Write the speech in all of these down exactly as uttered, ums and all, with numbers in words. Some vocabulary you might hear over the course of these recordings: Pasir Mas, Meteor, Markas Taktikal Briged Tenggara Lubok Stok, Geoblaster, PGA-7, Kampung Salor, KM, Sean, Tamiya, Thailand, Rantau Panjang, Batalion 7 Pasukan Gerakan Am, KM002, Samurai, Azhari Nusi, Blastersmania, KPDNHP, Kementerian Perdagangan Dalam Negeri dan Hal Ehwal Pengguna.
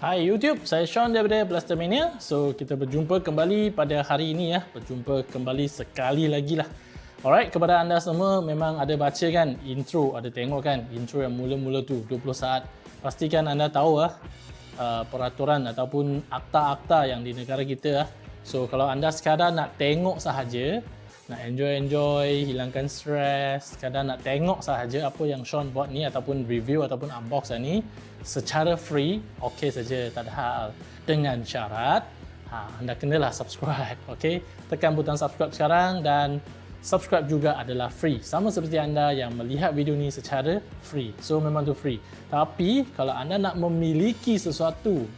Hai YouTube, saya Sean daripada Blastersmania. So, kita berjumpa kembali pada hari ini ya. Berjumpa kembali sekali lagi lah. Alright, kepada anda semua memang ada baca kan intro, ada tengok kan intro yang mula-mula tu dua puluh saat. Pastikan anda tahu lah uh, peraturan ataupun akta-akta yang di negara kita lah. So, kalau anda sekadar nak tengok sahaja, nak enjoy-enjoy, hilangkan stres, kadang nak tengok sahaja apa yang Sean buat ni ataupun review ataupun unbox ni secara free, okey saja, tak ada hal. Dengan syarat, ha, anda kenalah subscribe, okey? Tekan butang subscribe sekarang dan subscribe juga adalah free. Sama seperti anda yang melihat video ni secara free. So, memang tu free. Tapi, kalau anda nak memiliki sesuatu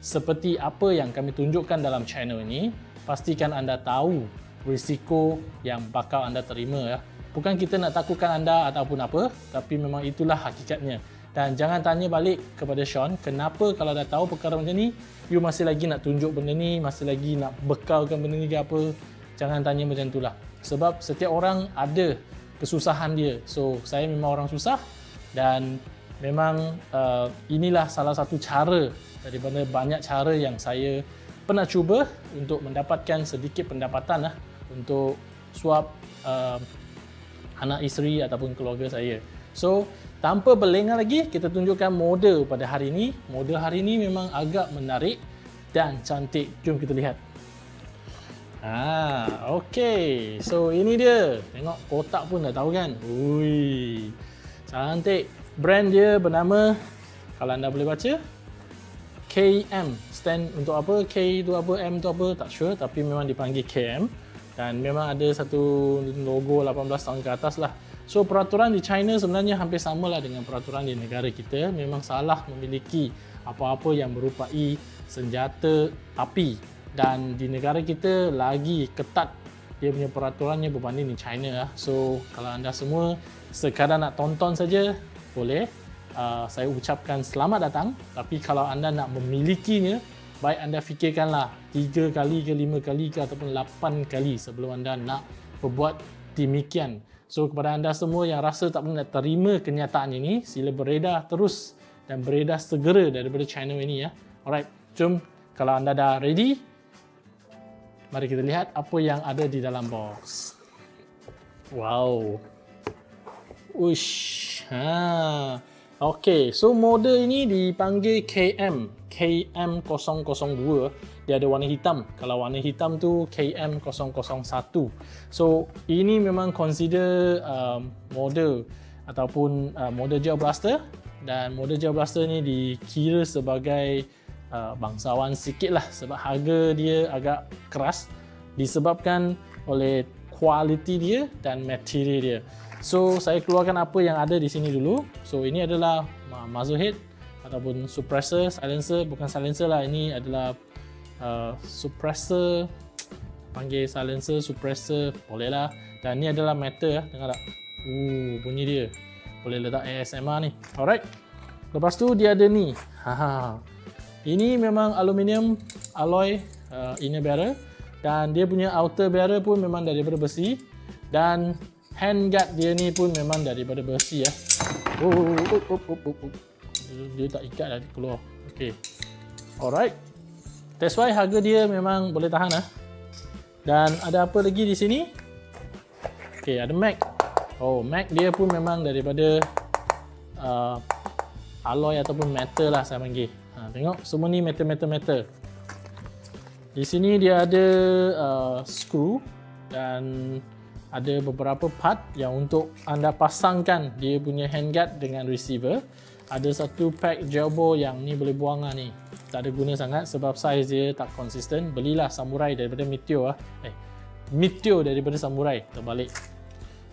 seperti apa yang kami tunjukkan dalam channel ni, pastikan anda tahu risiko yang bakal anda terima ya. Bukan kita nak takutkan anda ataupun apa, tapi memang itulah hakikatnya. Dan jangan tanya balik kepada Sean, kenapa kalau dah tahu perkara macam ni, you masih lagi nak tunjuk benda ni, masih lagi nak bekalkan benda ni ke apa. Jangan tanya macam itulah. Sebab setiap orang ada kesusahan dia. So, saya memang orang susah dan memang uh, inilah salah satu cara daripada banyak cara yang saya pernah cuba untuk mendapatkan sedikit pendapatan lah untuk suap uh, anak isteri ataupun keluarga saya. So, tanpa berlengah lagi, kita tunjukkan model pada hari ini. Model hari ini memang agak menarik dan cantik. Jom kita lihat. Ah, okey. So, ini dia. Tengok kotak pun dah tahu kan? Ui, cantik. Brand dia bernama, kalau anda boleh baca, K M. Stand untuk apa, K itu apa, M itu apa, tak sure, tapi memang dipanggil K M dan memang ada satu logo lapan belas tahun ke atas lah. So, peraturan di China sebenarnya hampir sama lah dengan peraturan di negara kita. Memang salah memiliki apa-apa yang merupai senjata api dan di negara kita lagi ketat dia punya peraturannya berbanding di China lah. So, kalau anda semua sekadar nak tonton saja, boleh. Uh, saya ucapkan selamat datang, tapi kalau anda nak memilikinya, baik anda fikirkanlah tiga kali ke lima kali ke ataupun lapan kali sebelum anda nak berbuat demikian. So, kepada anda semua yang rasa tak pernah terima kenyataan ini, sila beredar terus dan beredar segera daripada channel ini ya. Alright, jom, kalau anda dah ready, mari kita lihat apa yang ada di dalam box. Wow. Ush. Ha. Okey, so model ini dipanggil K M, K M kosong kosong dua. Dia ada warna hitam. Kalau warna hitam tu K M kosong kosong satu. So, ini memang consider um, model ataupun uh, model Geoblaster dan model Geoblaster ni dikira sebagai uh, bangsawan sikit lah sebab harga dia agak keras disebabkan oleh kualiti dia dan material dia. So, saya keluarkan apa yang ada di sini dulu. So, ini adalah muzzle head ataupun suppressor, silencer. Bukan silencer lah, ini adalah uh, suppressor. Panggil silencer, suppressor, boleh lah. Dan ini adalah meter, dengar tak? Uh, bunyi dia. Boleh letak A S M R ni. Alright. Lepas tu dia ada ni. Haha. Ini memang aluminium alloy uh, inner barrel. Dan dia punya outer barrel pun memang daripada besi. Dan handguard dia ni pun memang daripada besi ya. Oh, oh, oh, oh, oh, oh. Dia tak ikat dah, dia keluar. Okey. Alright. That's why harga dia memang boleh tahan ah. Dan ada apa lagi di sini? Okey, ada mag. Oh, mag dia pun memang daripada uh, alloy ataupun metal lah saya panggil. Ha, tengok semua ni metal-metal-metal. Di sini dia ada uh, screw dan ada beberapa part yang untuk anda pasangkan dia punya handguard dengan receiver. Ada satu pack gelbo yang ni boleh buang lah ni. Tak ada guna sangat sebab saiz dia tak konsisten. Belilah Samurai daripada Meteor lah. Eh, Meteor daripada Samurai. Terbalik.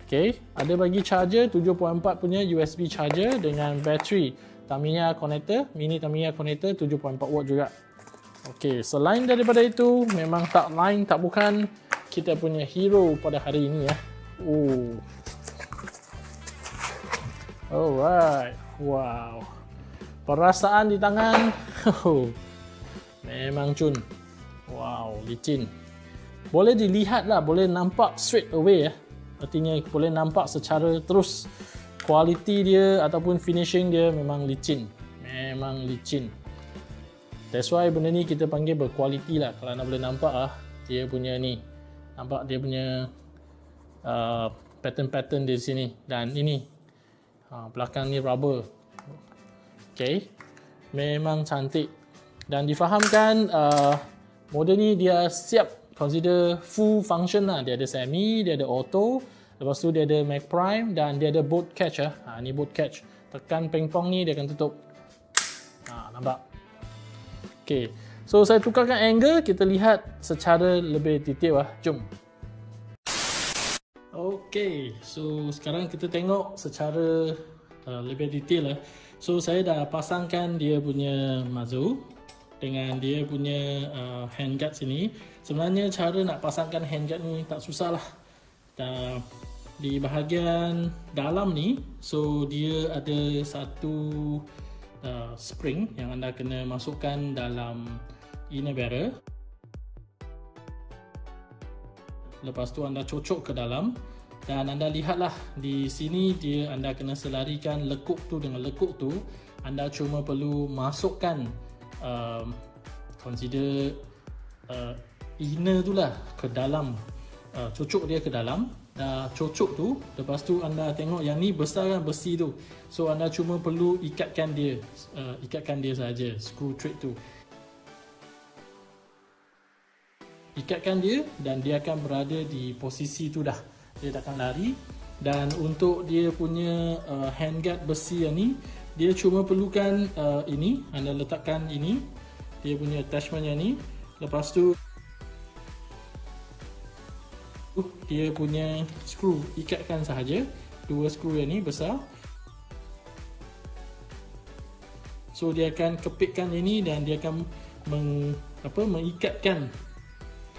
Okay. Ada bagi charger tujuh titik empat punya U S B charger dengan bateri Tamiya connector, mini Tamiya connector tujuh titik empat watt juga. Okey, selain daripada itu memang tak lain tak bukan kita punya hero pada hari ini ya. Oh. Alright. Wow. Perasaan di tangan. Oh. Memang cun. Wow, licin. Boleh dilihatlah, boleh nampak straight away ya. Artinya boleh nampak secara terus kualiti dia ataupun finishing dia memang licin. Memang licin. That's why benda ni kita panggil berkualiti lah. Kalau anda boleh nampak lah, dia punya ni, nampak dia punya uh, pattern-pattern di sini. Dan ini ha, belakang ni rubber. Okay, memang cantik. Dan difahamkan uh, model ni dia siap consider full function lah. Dia ada semi, dia ada auto, lepas tu dia ada mag prime dan dia ada bolt catch lah. Ha, ni bolt catch, tekan pingpong ni dia akan tutup. Ha, nampak? Okay, so saya tukarkan angle, kita lihat secara lebih detail lah. Jom. Okay, so sekarang kita tengok secara uh, lebih detail lah. So saya dah pasangkan dia punya muzzle dengan dia punya uh, handguard sini. Sebenarnya cara nak pasangkan handguard ni tak susah lah. Dah, di bahagian dalam ni, so dia ada satu Uh, spring yang anda kena masukkan dalam inner barrel. Lepas tu anda cocok ke dalam dan anda lihatlah di sini dia, anda kena selarikan lekuk tu dengan lekuk tu. Anda cuma perlu masukkan uh, consider uh, inner tu lah ke dalam, uh, cocok dia ke dalam. Dah cocok tu, lepas tu anda tengok yang ni besar kan besi tu, so anda cuma perlu ikatkan dia, uh, ikatkan dia saja, screw thread tu ikatkan dia dan dia akan berada di posisi tu dah, dia takkan lari. Dan untuk dia punya uh, handguard besi yang ni, dia cuma perlukan uh, ini, anda letakkan ini dia punya attachment yang ni, lepas tu dia punya skru ikatkan sahaja, dua skru yang ni besar, so dia akan kepitkan ini dan dia akan meng, apa, mengikatkan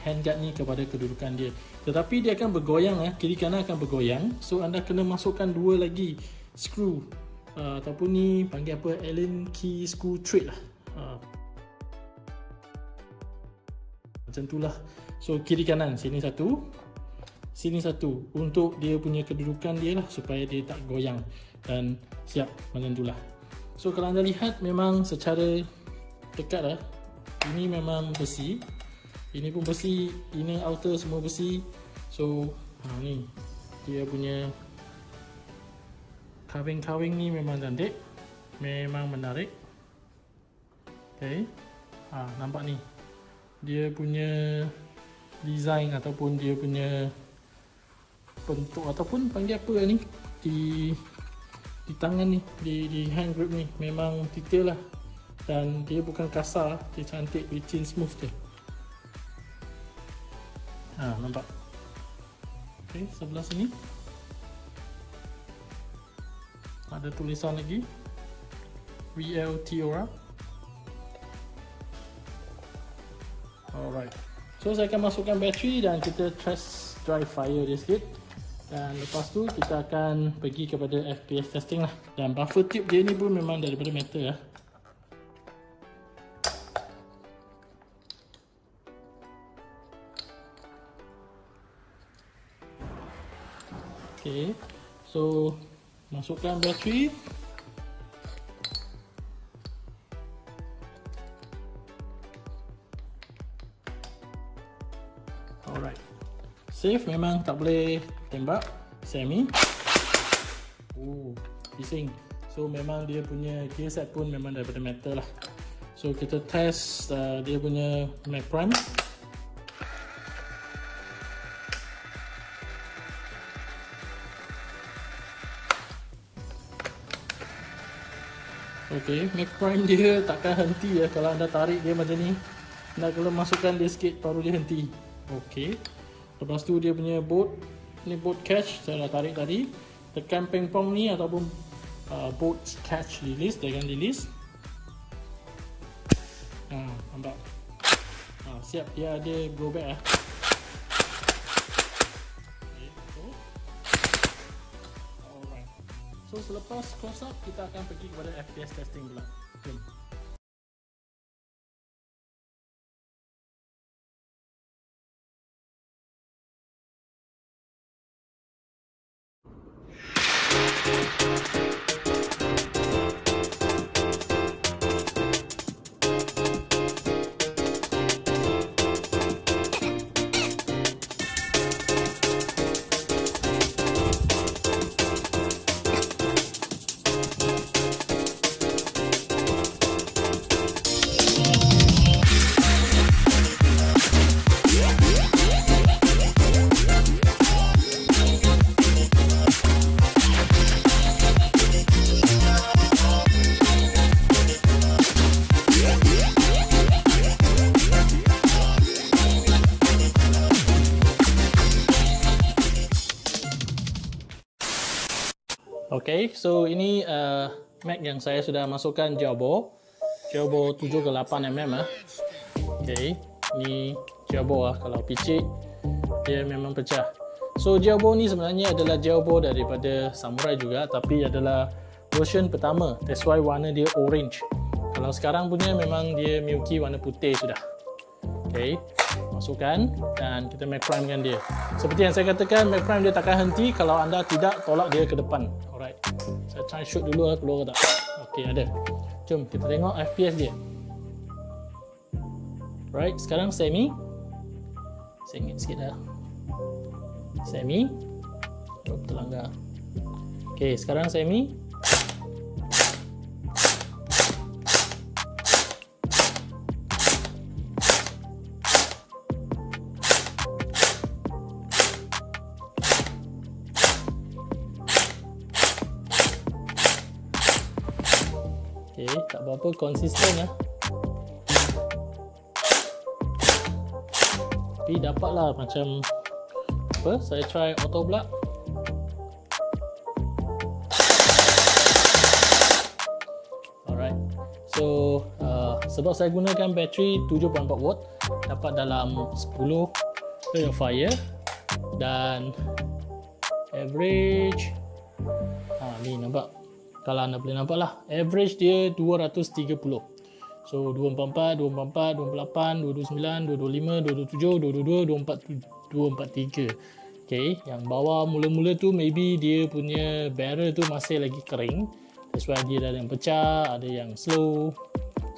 handguard ni kepada kedudukan dia. Tetapi dia akan bergoyang eh, kiri kanan akan bergoyang, so anda kena masukkan dua lagi skru uh, ataupun ni panggil apa, Allen key screw thread lah, uh, macam tu lah. So kiri kanan, sini satu, sini satu, untuk dia punya kedudukan dia lah, supaya dia tak goyang. Dan siap, macam tu lah. So kalau anda lihat memang secara dekat lah, ini memang besi, ini pun besi, inner outer semua besi. So ha, ni dia punya carving-carving ni memang cantik, memang menarik. Okay, ha, nampak ni dia punya design ataupun dia punya bentuk ataupun panggil apa ni di di tangan ni, di di hand grip ni memang detail lah. Dan dia bukan kasar, dia cantik, licin, smooth dia. Ha, nampak. Okey, sebelah sini ada tulisan lagi V L T. Alright. So saya akan masukkan bateri dan kita test dry fire dia sikit. Dan lepas tu kita akan pergi kepada F P S testing lah. Dan buffer tube dia ni pun memang daripada metal lah. Okay, so masukkan bateri. Alright, safe, memang tak boleh tembak semi. Oh, bising. So memang dia punya gear set pun memang daripada metal lah. So kita test uh, dia punya mag prime. Okay, mag prime dia takkan henti ya. Kalau anda tarik dia macam ni, anda kena masukkan dia sikit baru dia henti. Okay, lepas tu dia punya bolt, ni bolt catch saya dah tarik tadi, tekan pingpong ni ataupun uh, bolt catch release, dia akan release. Nah, nampak. Ah, siap, dia ada blow back lah. Okay, so. Alright. So selepas close up, kita akan pergi kepada F P S testing pula. Jom. Okay, so ini uh, mag yang saya sudah masukkan Geobo, Geobo tujuh ke lapan milimeter lah. Okay, ni Geobo lah, kalau picit dia memang pecah. So Geobo ni sebenarnya adalah Geobo daripada Samurai juga, tapi adalah version pertama. That's why warna dia orange. Kalau sekarang punya memang dia milky warna putih sudah. Okay, masukkan dan kita mag prime kan dia. Seperti yang saya katakan, mag prime dia takkan henti kalau anda tidak tolak dia ke depan. Alright, saya try shoot dulu lah, keluar ke tak. Okey, ada. Jom kita tengok F P S dia. Right, sekarang semi. Sengit sikit dah. Semi. Oh, terlanggar. Okey, sekarang semi. Okay, tak berapa konsisten lah, tapi dapat lah macam apa. Saya try auto block. Alright, so uh, sebab saya gunakan bateri tujuh koma empat volt, dapat dalam sepuluh fire dan average ah, ni nampak. Kalau anda boleh nampak lah, average dia dua ratus tiga puluh. So dua empat empat, dua lima lapan, dua sembilan, dua dua lima, dua tujuh, dua dua dua, dua empat tujuh, dua empat tiga. Okay, yang bawah mula-mula tu maybe dia punya barrel tu masih lagi kering. That's why dia ada yang pecah, ada yang slow.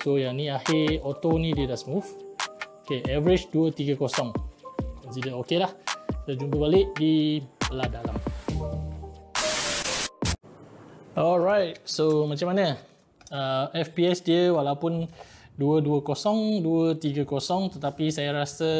So yang ni akhir auto ni dia dah smooth. Okay, average dua tiga kosong. Consider okay lah. Kita jumpa balik di belah dalam. Alright, so macam mana? Uh, F P S dia walaupun dua dua kosong, dua tiga kosong, tetapi saya rasa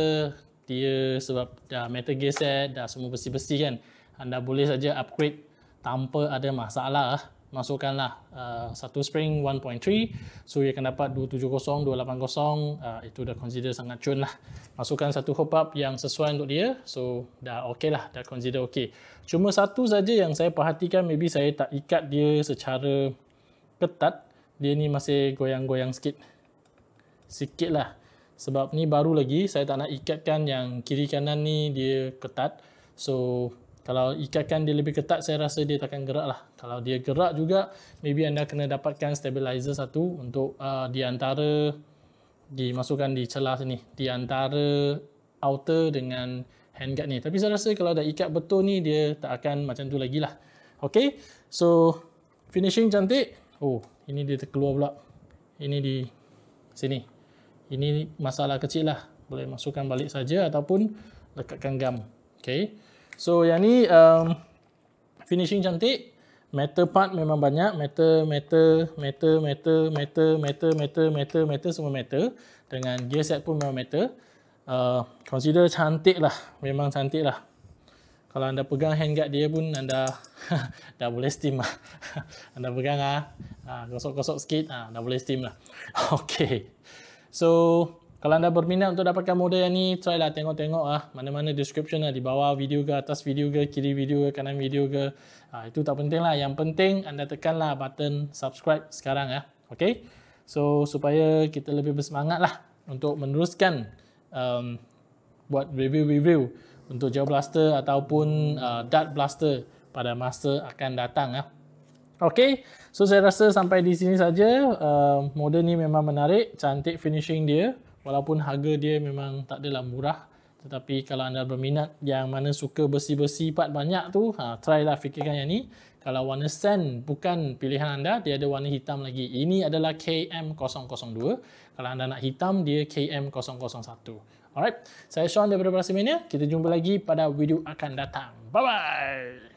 dia sebab dah metal gear set, dah semua bersih-bersih kan, anda boleh saja upgrade tanpa ada masalah. Masukkanlah uh, satu spring satu titik tiga, so ia akan dapat dua tujuh kosong, dua lapan kosong, uh, itu dah consider sangat cun lah. Masukkan satu hop up yang sesuai untuk dia, so dah ok lah, dah consider ok. Cuma satu saja yang saya perhatikan, maybe saya tak ikat dia secara ketat, dia ni masih goyang-goyang sikit sikit lah, sebab ni baru lagi, saya tak nak ikatkan yang kiri kanan ni dia ketat. So kalau ikatkan dia lebih ketat, saya rasa dia takkan gerak lah. Kalau dia gerak juga, maybe anda kena dapatkan stabilizer satu untuk uh, di antara, dimasukkan di celah sini, di antara outer dengan handguard ni. Tapi saya rasa kalau dah ikat betul ni, dia tak akan macam tu lagi lah. Okay, so finishing cantik. Oh, ini dia terkeluar pula. Ini di sini. Ini masalah kecil lah. Boleh masukkan balik saja ataupun lekatkan gam. Okay. So yang ni um, finishing cantik, metal part memang banyak, metal, metal, metal, metal, metal, metal, metal, metal, metal, semua metal, dengan gear set pun memang metal. Uh, consider cantik lah, memang cantik lah. Kalau anda pegang handguard dia pun anda dah boleh steam lah. Anda pegang lah, gosok-gosok sikit, dah boleh steam lah. Okay, so Kalau anda berminat untuk dapatkan model yang ni, try lah tengok-tengok ah mana-mana description lah, di bawah video ke, atas video ke, kiri video ke, kanan video ke. Ha, itu tak penting lah. Yang penting anda tekanlah button subscribe sekarang ya. Okay. So supaya kita lebih bersemangat lah untuk meneruskan um, buat review-review untuk Geoblaster ataupun uh, Dart Blaster pada masa akan datang ya. Okey, so saya rasa sampai di sini saja. Uh, model ni memang menarik, cantik finishing dia. Walaupun harga dia memang tak adalah murah, tetapi kalau anda berminat yang mana suka bersih-bersih part banyak tu, ha, try lah fikirkan yang ni. Kalau warna sand bukan pilihan anda, dia ada warna hitam lagi. Ini adalah K M zero zero two. Kalau anda nak hitam, dia K M zero zero one. Alright, saya Sean daripada Blastersmania. Kita jumpa lagi pada video akan datang. Bye-bye!